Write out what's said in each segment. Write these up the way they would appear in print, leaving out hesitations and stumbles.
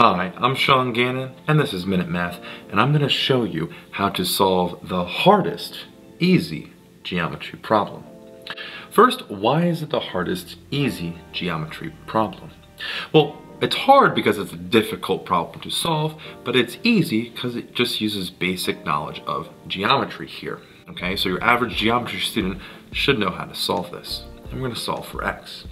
Hi, I'm Sean Gannon, and this is Minute Math, and I'm going to show you how to solve the hardest, easy geometry problem. First, why is it the hardest, easy geometry problem? Well, it's hard because it's a difficult problem to solve, but it's easy because it just uses basic knowledge of geometry here. Okay, so your average geometry student should know how to solve this. I'm going to solve for x.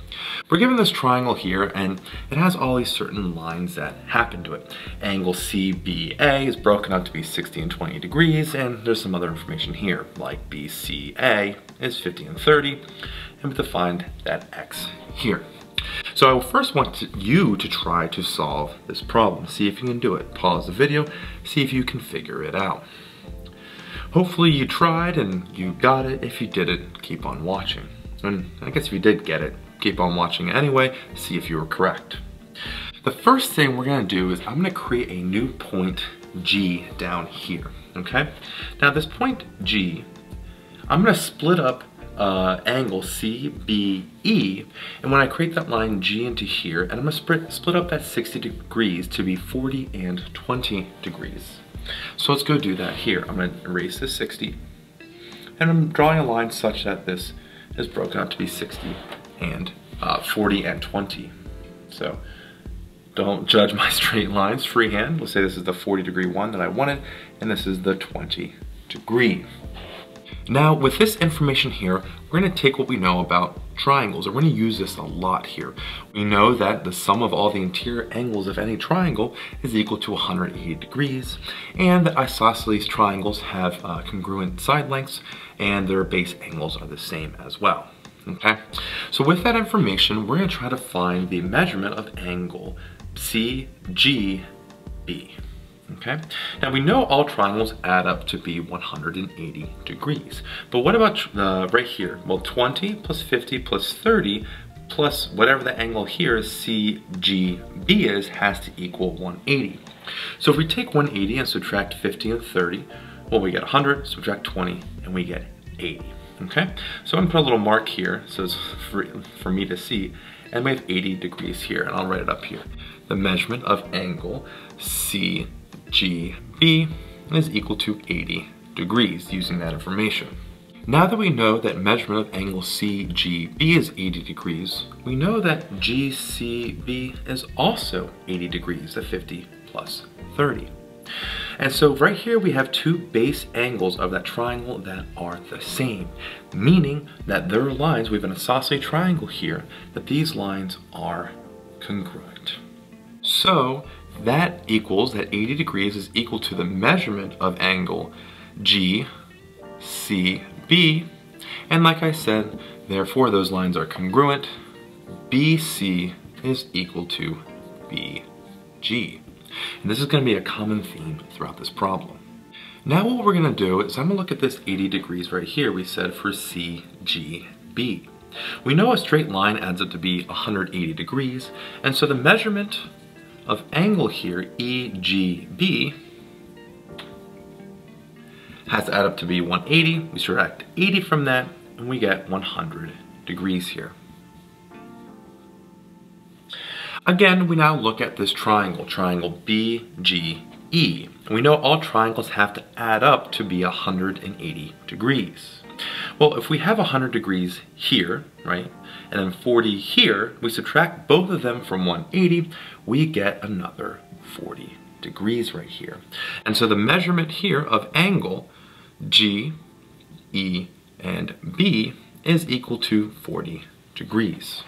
We're given this triangle here, and it has all these certain lines that happen to it. Angle CBA is broken up to be 60 and 20 degrees, and there's some other information here, like BCA is 50 and 30, and we defined that x here. So I first want you to try to solve this problem. See if you can do it. Pause the video, see if you can figure it out. Hopefully you tried and you got it. If you didn't, keep on watching. And I guess if you did get it, keep on watching anyway, see if you were correct. The first thing we're going to do is I'm going to create a new point G down here, okay? Now this point G, I'm going to split up angle CBE, and when I create that line G into here, and I'm going to split up that 60 degrees to be 40 and 20 degrees. So let's go do that here. I'm going to erase this 60, and I'm drawing a line such that this is broken up to be 60 and 40 and 20. So don't judge my straight lines freehand. We'll say this is the 40 degree one that I wanted, and this is the 20 degree. Now with this information here, we're gonna take what we know about triangles, and we're gonna use this a lot here. We know that the sum of all the interior angles of any triangle is equal to 180 degrees, and that isosceles triangles have congruent side lengths, and their base angles are the same as well, okay? So with that information, we're gonna try to find the measurement of angle CGB. Okay, now we know all triangles add up to be 180 degrees, but what about right here? Well, 20 plus 50 plus 30 plus whatever the angle here is, CGB is, has to equal 180. So if we take 180 and subtract 50 and 30, well, we get 100, subtract 20, and we get 80. Okay, so I'm gonna put a little mark here so it's for me to see, and we have 80 degrees here, and I'll write it up here. The measurement of angle CGB is equal to 80 degrees using that information. Now that we know that measurement of angle CGB is 80 degrees, we know that GCB is also 80 degrees at 50 plus 30. And so right here we have two base angles of that triangle that are the same, meaning that their lines, we have an isosceles triangle here, that these lines are congruent. So that equals that 80 degrees is equal to the measurement of angle GCB, and like I said, therefore those lines are congruent. BC is equal to BG. And this is going to be a common theme throughout this problem. Now what we're going to do is I'm going to look at this 80 degrees right here we said for CGB. We know a straight line adds up to be 180 degrees, and so the measurement of angle here, EGB, has to add up to be 180. We subtract 80 from that, and we get 100 degrees here. Again, we now look at this triangle, triangle BGE. We know all triangles have to add up to be 180 degrees. Well, if we have 100 degrees here, right, and then 40 here, we subtract both of them from 180, we get another 40 degrees right here. And so the measurement here of angle G, E, and B is equal to 40 degrees.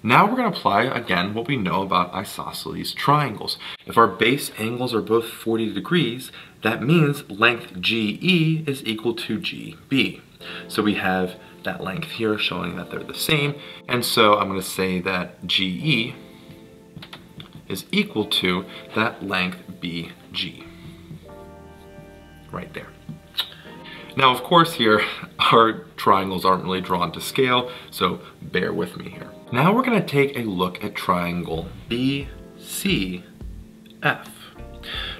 Now we're going to apply, again, what we know about isosceles triangles. If our base angles are both 40 degrees, that means length GE is equal to GB. So we have that length here showing that they're the same, and so I'm going to say that GE is equal to that length BG. Right there. Now, of course, here, our triangles aren't really drawn to scale, so bear with me here. Now we're going to take a look at triangle BCF.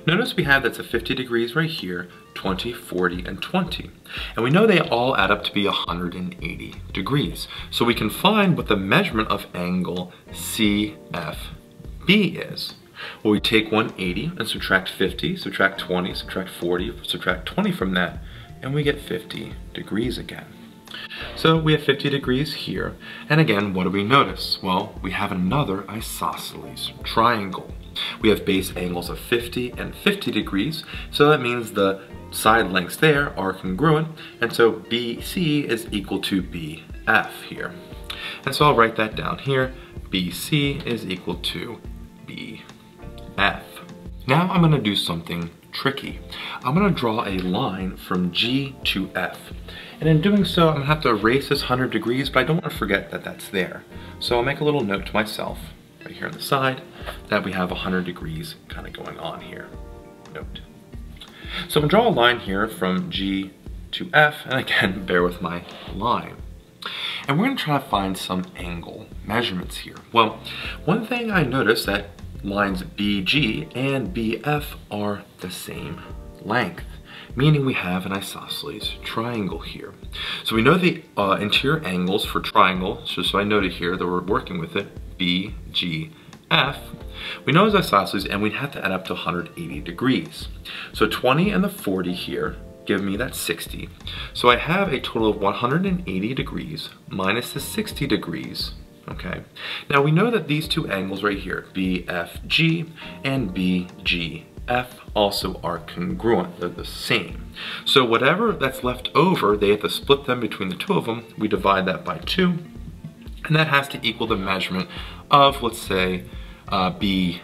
Notice we have that's a 50 degrees right here, 20, 40, and 20. And we know they all add up to be 180 degrees. So we can find what the measurement of angle CFB is. Well, we take 180 and subtract 50, subtract 20, subtract 40, subtract 20 from that, and we get 50 degrees again. So we have 50 degrees here, and again, what do we notice? Well, we have another isosceles triangle. We have base angles of 50 and 50 degrees, so that means the side lengths there are congruent, and so BC is equal to BF here. And so I'll write that down here, BC is equal to BF. Now I'm going to do something tricky. I'm going to draw a line from G to F. And in doing so, I'm going to have to erase this 100 degrees, but I don't want to forget that that's there. So I'll make a little note to myself, right here on the side, that we have 100 degrees kind of going on here. Note. So I'm going to draw a line here from G to F, and again, bear with my line. And we're going to try to find some angle measurements here. Well, one thing I noticed that lines BG and BF are the same length, meaning we have an isosceles triangle here. So we know the interior angles for triangle, so I noted here that we're working with it, BGF. We know it's isosceles, and we'd have to add up to 180 degrees. So 20 and the 40 here give me that 60. So I have a total of 180 degrees minus the 60 degrees. Okay, now we know that these two angles right here, BFG and BGF, also are congruent, they're the same. So whatever that's left over, they have to split them between the two of them, we divide that by 2, and that has to equal the measurement of, let's say, BGF,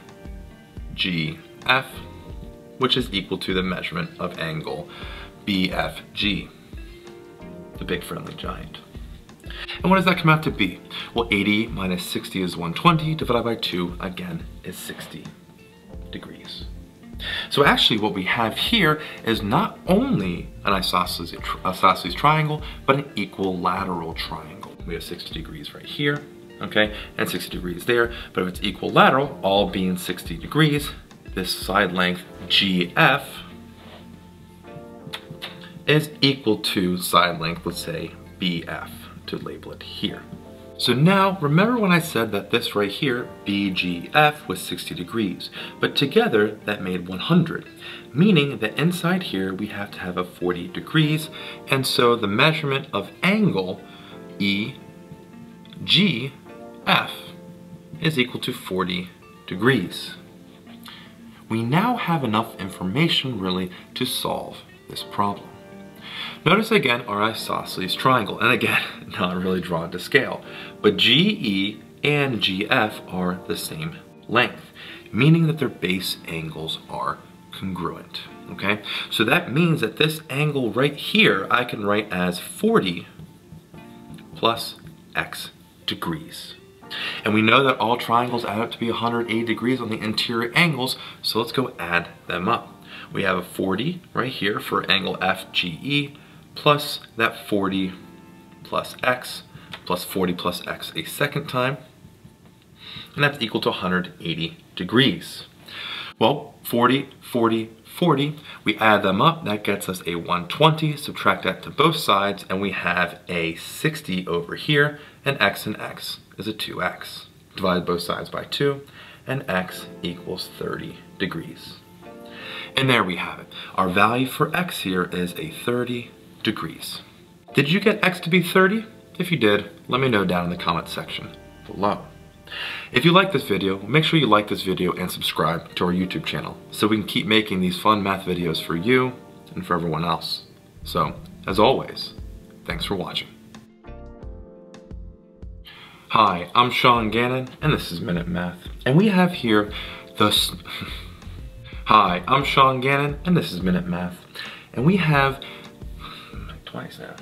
which is equal to the measurement of angle BFG, the big friendly giant. And what does that come out to be? Well, 80 minus 60 is 120, divided by 2, again, is 60 degrees. So actually what we have here is not only an isosceles triangle, but an equilateral triangle. We have 60 degrees right here, okay, and 60 degrees there, but if it's equilateral, all being 60 degrees, this side length GF is equal to side length, let's say, BF. To label it here. So now, remember when I said that this right here, BGF, was 60 degrees, but together that made 100, meaning that inside here we have to have a 40 degrees, and so the measurement of angle EGF is equal to 40 degrees. We now have enough information really to solve this problem. Notice again our isosceles triangle, and again, not really drawn to scale, but GE and GF are the same length, meaning that their base angles are congruent, okay? So that means that this angle right here, I can write as 40 plus X degrees. And we know that all triangles add up to be 180 degrees on the interior angles, so let's go add them up. We have a 40 right here for angle FGE, plus that 40 plus X, plus 40 plus X a second time, and that's equal to 180 degrees. Well, 40, 40, 40, we add them up, that gets us a 120, subtract that to both sides, and we have a 60 over here, and X is a 2X. Divide both sides by 2, and X equals 30 degrees. And there we have it. Our value for X here is a 30 degrees. Did you get X to be 30? If you did, let me know down in the comments section below. If you like this video, make sure you like this video and subscribe to our YouTube channel so we can keep making these fun math videos for you and for everyone else. So, as always, thanks for watching. Hi, I'm Sean Gannon, and this is Minute Math, and we have here the... Hi, I'm Sean Gannon, and this is Minute Math, and we have, twice now.